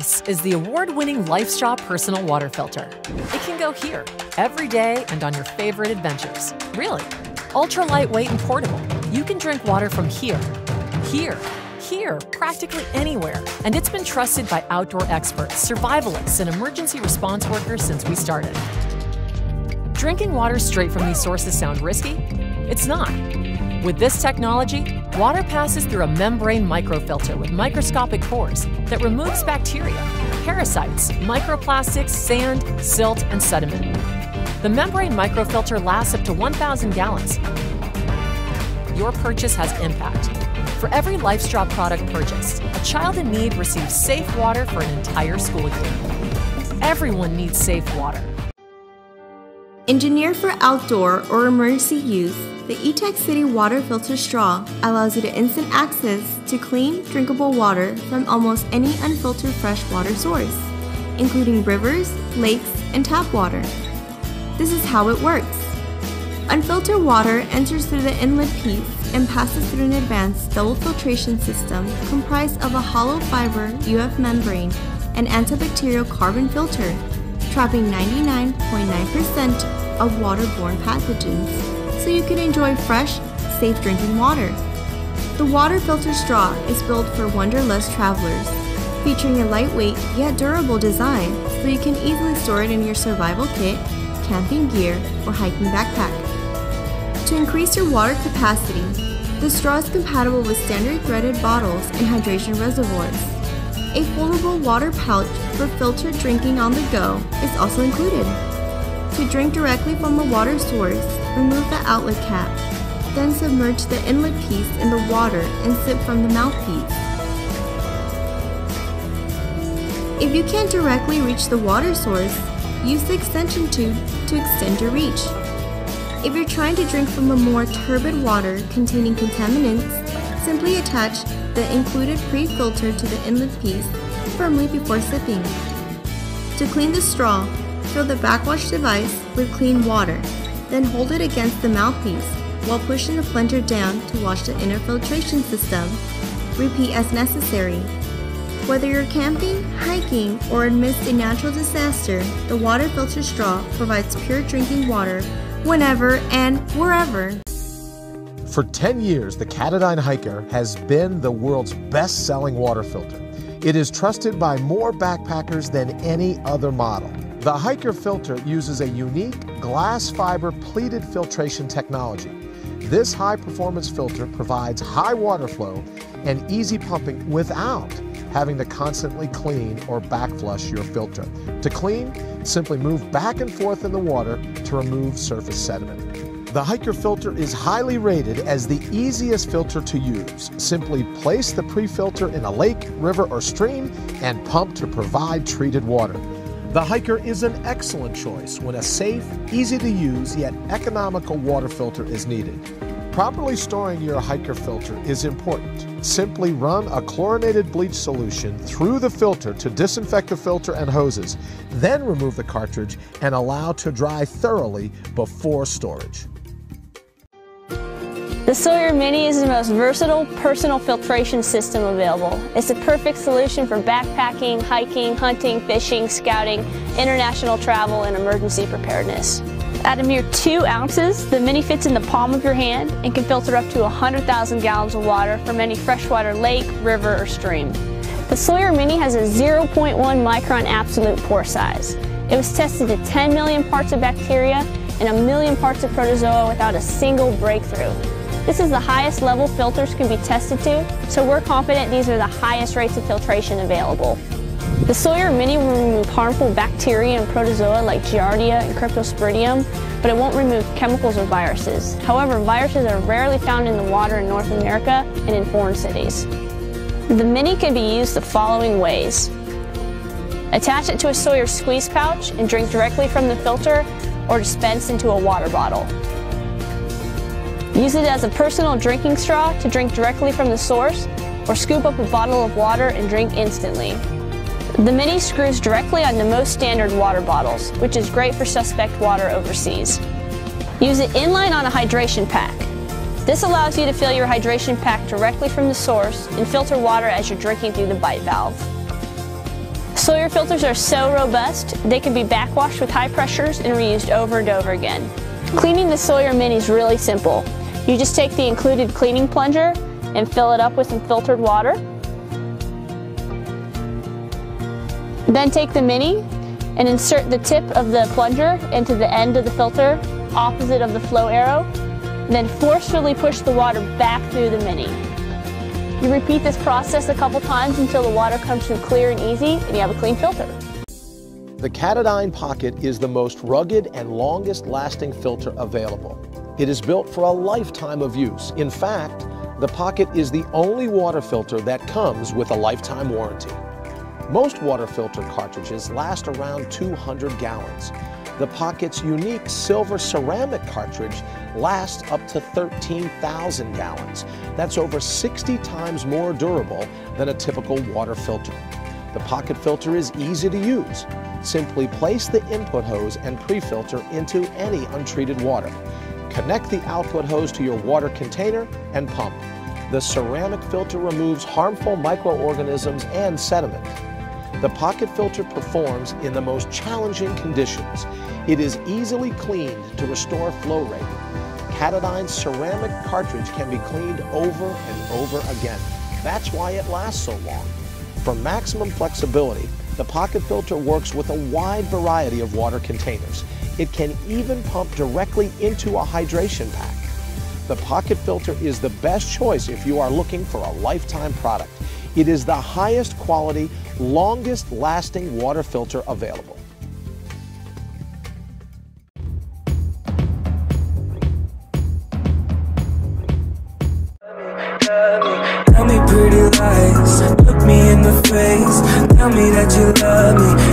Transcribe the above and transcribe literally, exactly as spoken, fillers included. This is the award-winning LifeStraw Personal Water Filter. It can go here, every day, and on your favorite adventures. Really, ultra-lightweight and portable. You can drink water from here, here, here, practically anywhere. And it's been trusted by outdoor experts, survivalists, and emergency response workers since we started. Drinking water straight from these sources sounds risky? It's not. With this technology, water passes through a membrane microfilter with microscopic pores that removes bacteria, parasites, microplastics, sand, silt, and sediment. The membrane microfilter lasts up to one thousand gallons. Your purchase has impact. For every LifeStraw product purchased, a child in need receives safe water for an entire school year. Everyone needs safe water. Engineered for outdoor or emergency use, the Etekcity water filter straw allows you to instant access to clean, drinkable water from almost any unfiltered freshwater source, including rivers, lakes, and tap water. This is how it works. Unfiltered water enters through the inlet piece and passes through an advanced double filtration system comprised of a hollow fiber U F membrane and antibacterial carbon filter, trapping ninety-nine point nine percent of waterborne pathogens, so you can enjoy fresh, safe drinking water. The water filter straw is built for wanderlust travelers, featuring a lightweight yet durable design so you can easily store it in your survival kit, camping gear, or hiking backpack. To increase your water capacity, the straw is compatible with standard threaded bottles and hydration reservoirs. A foldable water pouch for filtered drinking on the go is also included. To drink directly from the water source, remove the outlet cap, then submerge the inlet piece in the water and sip from the mouthpiece. If you can't directly reach the water source, use the extension tube to extend your reach. If you're trying to drink from a more turbid water containing contaminants, simply attach the included pre-filter to the inlet piece firmly before sipping. To clean the straw, fill the backwash device with clean water, then hold it against the mouthpiece while pushing the plunger down to wash the inner filtration system. Repeat as necessary. Whether you're camping, hiking, or amidst a natural disaster, the water filter straw provides pure drinking water whenever and wherever. For ten years, the Katadyn Hiker has been the world's best-selling water filter. It is trusted by more backpackers than any other model. The Hiker filter uses a unique glass fiber pleated filtration technology. This high-performance filter provides high water flow and easy pumping without having to constantly clean or backflush your filter. To clean, simply move back and forth in the water to remove surface sediment. The Hiker filter is highly rated as the easiest filter to use. Simply place the pre-filter in a lake, river, or stream and pump to provide treated water. The Hiker is an excellent choice when a safe, easy-to-use, yet economical water filter is needed. Properly storing your Hiker filter is important. Simply run a chlorinated bleach solution through the filter to disinfect the filter and hoses, then remove the cartridge and allow to dry thoroughly before storage. The Sawyer Mini is the most versatile personal filtration system available. It's the perfect solution for backpacking, hiking, hunting, fishing, scouting, international travel, and emergency preparedness. At a mere two ounces, the Mini fits in the palm of your hand and can filter up to one hundred thousand gallons of water from any freshwater lake, river, or stream. The Sawyer Mini has a zero point one micron absolute pore size. It was tested to ten million parts of bacteria and a million parts of protozoa without a single breakthrough. This is the highest level filters can be tested to, so we're confident these are the highest rates of filtration available. The Sawyer Mini will remove harmful bacteria and protozoa like Giardia and Cryptosporidium, but it won't remove chemicals or viruses. However, viruses are rarely found in the water in North America and in foreign cities. The Mini can be used the following ways. Attach it to a Sawyer squeeze pouch and drink directly from the filter or dispense into a water bottle. Use it as a personal drinking straw to drink directly from the source, or scoop up a bottle of water and drink instantly. The Mini screws directly onto most standard water bottles, which is great for suspect water overseas. Use it inline on a hydration pack. This allows you to fill your hydration pack directly from the source and filter water as you're drinking through the bite valve. Sawyer filters are so robust, they can be backwashed with high pressures and reused over and over again. Cleaning the Sawyer Mini is really simple. You just take the included cleaning plunger and fill it up with some filtered water. Then take the Mini and insert the tip of the plunger into the end of the filter, opposite of the flow arrow. Then forcefully push the water back through the Mini. You repeat this process a couple times until the water comes through clear and easy and you have a clean filter. The Katadyn Pocket is the most rugged and longest lasting filter available. It is built for a lifetime of use. In fact, the Pocket is the only water filter that comes with a lifetime warranty. Most water filter cartridges last around two hundred gallons. The Pocket's unique silver ceramic cartridge lasts up to thirteen thousand gallons. That's over sixty times more durable than a typical water filter. The Pocket filter is easy to use. Simply place the input hose and pre-filter into any untreated water. Connect the output hose to your water container and pump. The ceramic filter removes harmful microorganisms and sediment. The Pocket filter performs in the most challenging conditions. It is easily cleaned to restore flow rate. Katadyn's ceramic cartridge can be cleaned over and over again. That's why it lasts so long. For maximum flexibility, the Pocket filter works with a wide variety of water containers. It can even pump directly into a hydration pack. The Pocket filter is the best choice if you are looking for a lifetime product. It is the highest quality, longest lasting water filter available. Tell me pretty lies, look me in the face, tell me that you love me.